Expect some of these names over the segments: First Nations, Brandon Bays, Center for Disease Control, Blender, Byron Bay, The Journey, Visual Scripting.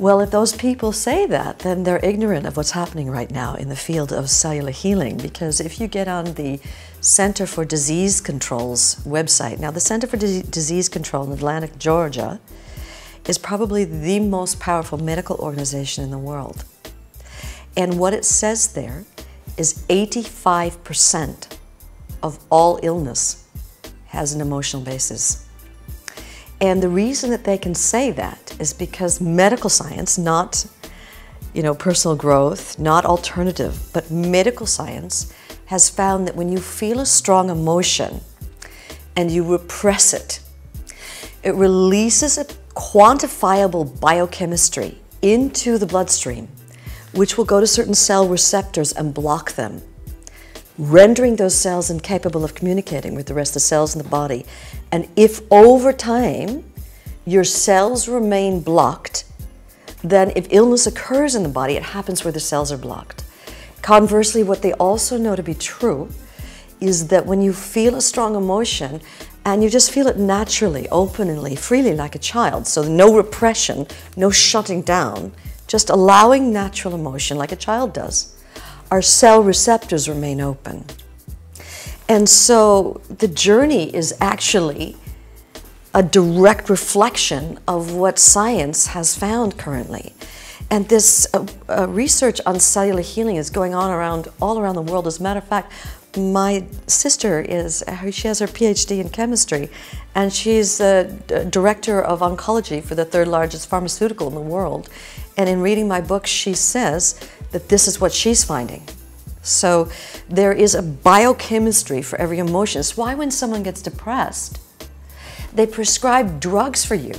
Well, if those people say that, then they're ignorant of what's happening right now in the field of cellular healing, because if you get on the Center for Disease Control's website, now the Center for Disease Control in Atlanta, Georgia, is probably the most powerful medical organization in the world. And what it says there is 85% of all illness has an emotional basis. And the reason that they can say that is because medical science, not personal growth, not alternative, but medical science has found that when you feel a strong emotion and you repress it, it releases a quantifiable biochemistry into the bloodstream, which will go to certain cell receptors and block them, rendering those cells incapable of communicating with the rest of the cells in the body. And if over time your cells remain blocked, then if illness occurs in the body, it happens where the cells are blocked. Conversely, what they also know to be true is that when you feel a strong emotion and you just feel it naturally, openly, freely, like a child, so no repression, no shutting down, just allowing natural emotion like a child does, our cell receptors remain open. And so the journey is actually a direct reflection of what science has found currently. And this research on cellular healing is going on all around the world. As a matter of fact, my sister she has her PhD in chemistry, and she's the director of oncology for the third largest pharmaceutical in the world. And in reading my book, she says that this is what she's finding. So there is a biochemistry for every emotion. It's why when someone gets depressed, they prescribe drugs for you.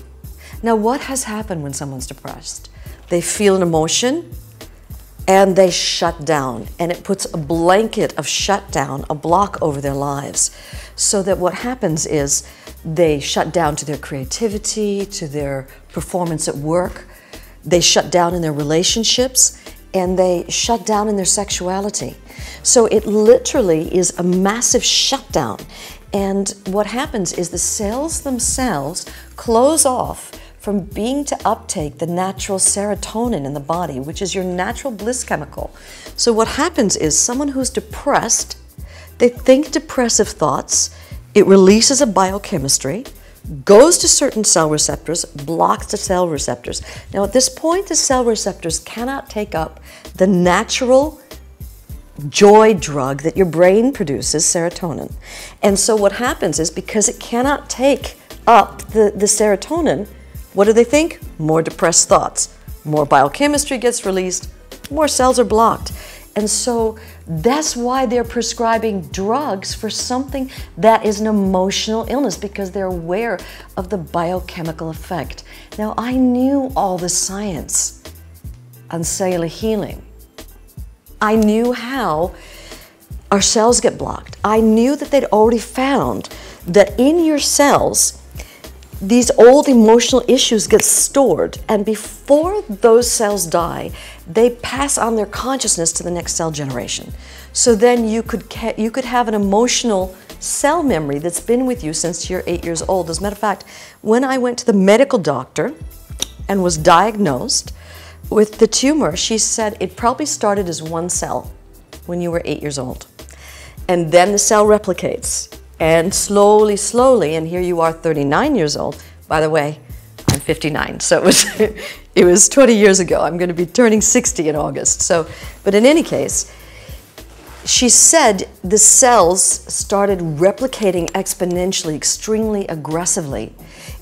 Now, what has happened when someone's depressed? They feel an emotion and they shut down, and it puts a blanket of shutdown, a block over their lives, so that what happens is they shut down to their creativity, to their performance at work, they shut down in their relationships, and they shut down in their sexuality. So it literally is a massive shutdown. And what happens is the cells themselves close off from being to uptake the natural serotonin in the body, which is your natural bliss chemical. So what happens is someone who's depressed, they think depressive thoughts, it releases a biochemistry, goes to certain cell receptors, blocks the cell receptors. Now at this point, the cell receptors cannot take up the natural joy drug that your brain produces, serotonin. And so what happens is, because it cannot take up the serotonin, what do they think? More depressed thoughts, more biochemistry gets released, more cells are blocked. And so that's why they're prescribing drugs for something that is an emotional illness, because they're aware of the biochemical effect. Now, I knew all the science on cellular healing. I knew how our cells get blocked. I knew that they'd already found that in your cells, these old emotional issues get stored, and before those cells die, they pass on their consciousness to the next cell generation. So then you could have an emotional cell memory that's been with you since you're 8 years old. As a matter of fact, when I went to the medical doctor and was diagnosed with the tumor, she said it probably started as one cell when you were 8 years old. And then the cell replicates. And slowly, slowly, and here you are 39 years old. By the way, I'm 59, so it was 20 years ago. I'm going to be turning 60 in August. So, but in any case, she said the cells started replicating exponentially, extremely aggressively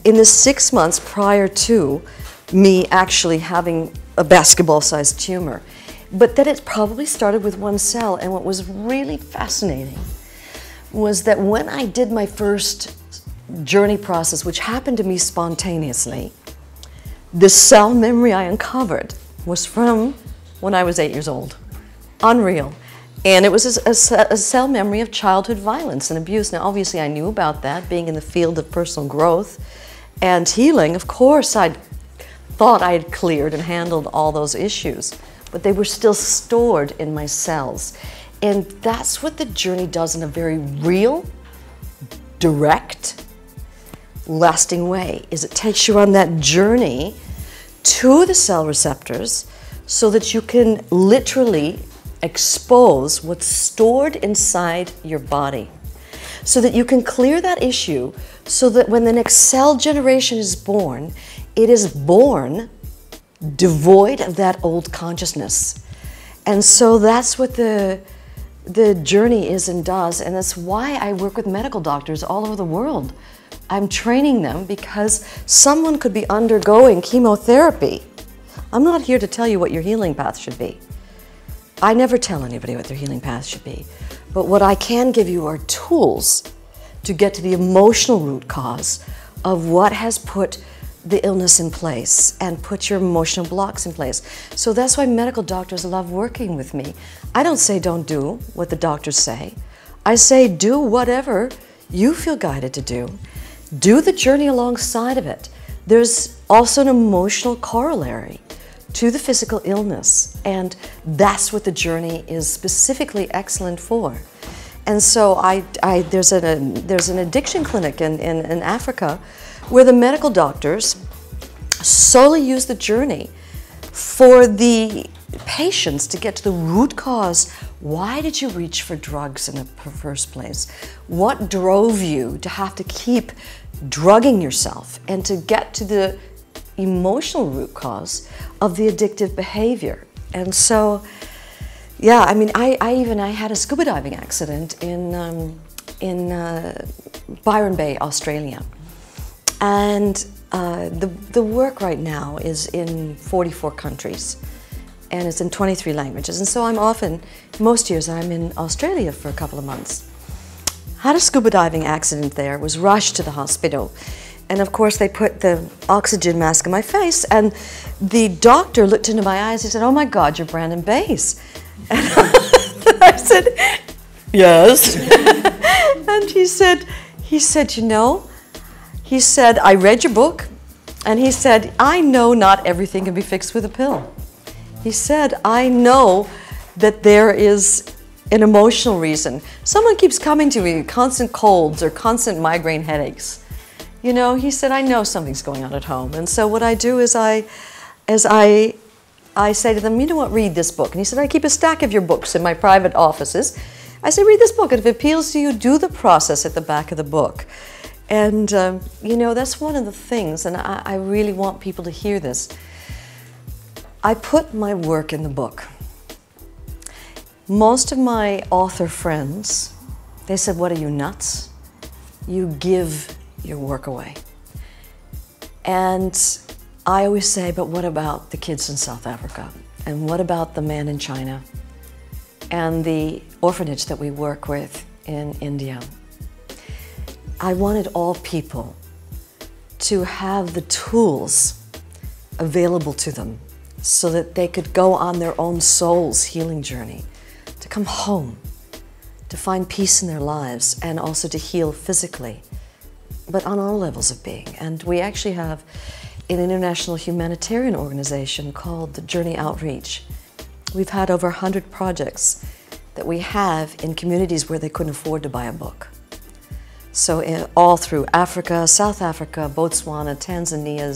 in the 6 months prior to me actually having a basketball-sized tumor. But then it probably started with one cell, and what was really fascinating was that when I did my first journey process, which happened to me spontaneously, the cell memory I uncovered was from when I was 8 years old. Unreal. And it was a cell memory of childhood violence and abuse. Now, obviously, I knew about that, being in the field of personal growth and healing. Of course, I thought I had cleared and handled all those issues, but they were still stored in my cells. And that's what the journey does in a very real, direct, lasting way, is it takes you on that journey to the cell receptors so that you can literally expose what's stored inside your body, so that you can clear that issue, so that when the next cell generation is born, it is born devoid of that old consciousness. And so that's what the journey is and does, and that's why I work with medical doctors all over the world. I'm training them because someone could be undergoing chemotherapy. I'm not here to tell you what your healing path should be. I never tell anybody what their healing path should be. But what I can give you are tools to get to the emotional root cause of what has put the illness in place and put your emotional blocks in place. So that's why medical doctors love working with me. I don't say don't do what the doctors say. I say do whatever you feel guided to do. Do the journey alongside of it. There's also an emotional corollary to the physical illness, and that's what the journey is specifically excellent for. And so there's an addiction clinic in Africa where the medical doctors solely use the journey for the patients to get to the root cause. Why did you reach for drugs in the first place? What drove you to have to keep drugging yourself, and to get to the emotional root cause of the addictive behavior? And so, yeah, I mean, I had a scuba diving accident in Byron Bay, Australia, and the work right now is in 44 countries, and it's in 23 languages. And so I'm often, most years, I'm in Australia for a couple of months. Had a scuba diving accident there, was rushed to the hospital. And of course they put the oxygen mask in my face, and the doctor looked into my eyes and said, "Oh my God, you're Brandon Bays." And I said, "Yes." And he said, "You know," he said, "I read your book," and he said, "I know not everything can be fixed with a pill." He said, "I know that there is an emotional reason. Someone keeps coming to me, constant colds or constant migraine headaches. You know," he said, "I know something's going on at home. And so what I do is I say to them, you know what, read this book." And he said, "I keep a stack of your books in my private offices." I say, "Read this book, and if it appeals to you, do the process at the back of the book." And you know, that's one of the things, and I really want people to hear this. I put my work in the book. Most of my author friends, they said, "What are you, nuts? You give your work away." And I always say, but what about the kids in South Africa? And what about the man in China? And the orphanage that we work with in India? I wanted all people to have the tools available to them so that they could go on their own soul's healing journey, to come home, to find peace in their lives, and also to heal physically, but on all levels of being. And we actually have an international humanitarian organization called The Journey Outreach. We've had over 100 projects that we have in communities where they couldn't afford to buy a book. So all through Africa, South Africa, Botswana, Tanzania,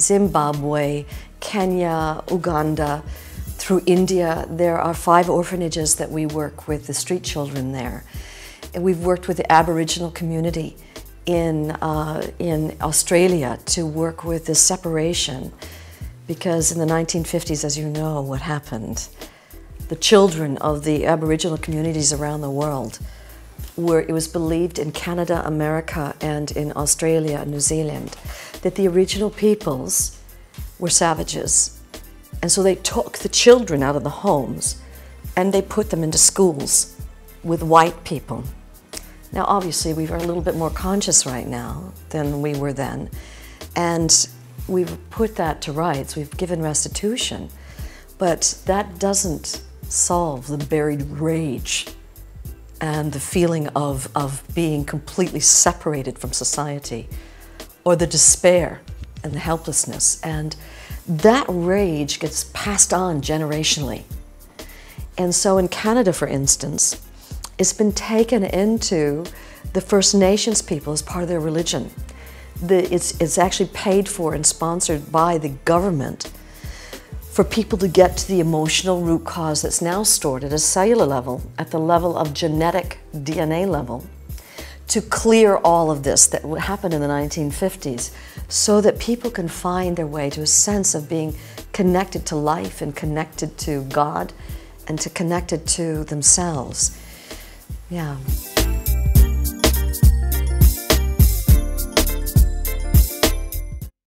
Zimbabwe, Kenya, Uganda, through India, there are 5 orphanages that we work with the street children there. And we've worked with the Aboriginal community in Australia to work with the separation, because in the 1950s, as you know, what happened, the children of the Aboriginal communities around the world were, it was believed in Canada, America, and in Australia and New Zealand, that the original peoples were savages. And so they took the children out of the homes and they put them into schools with white people. Now, obviously, we are a little bit more conscious right now than we were then, and we've put that to rights. We've given restitution, but that doesn't solve the buried rage and the feeling of being completely separated from society, or the despair and the helplessness. And that rage gets passed on generationally. And so in Canada, for instance, it's been taken into the First Nations people as part of their religion. it's actually paid for and sponsored by the government for people to get to the emotional root cause that's now stored at a cellular level, at the level of genetic DNA level, to clear all of this that happened in the 1950s so that people can find their way to a sense of being connected to life and connected to God and connected to themselves. Yeah.